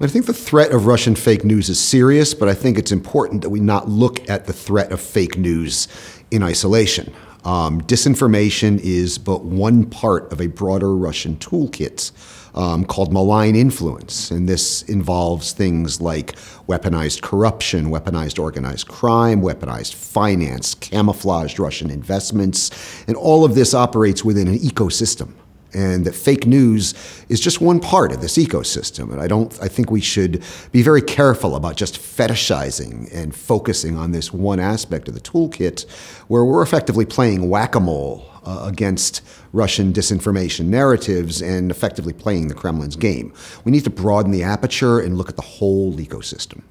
I think the threat of Russian fake news is serious, but I think it's important that we not look at the threat of fake news in isolation. Disinformation is but one part of a broader Russian toolkit called malign influence, and this involves things like weaponized corruption, weaponized organized crime, weaponized finance, camouflaged Russian investments, and all of this operates within an ecosystem. And that fake news is just one part of this ecosystem. And I think we should be very careful about just fetishizing and focusing on this one aspect of the toolkit where we're effectively playing whack-a-mole against Russian disinformation narratives and effectively playing the Kremlin's game. We need to broaden the aperture and look at the whole ecosystem.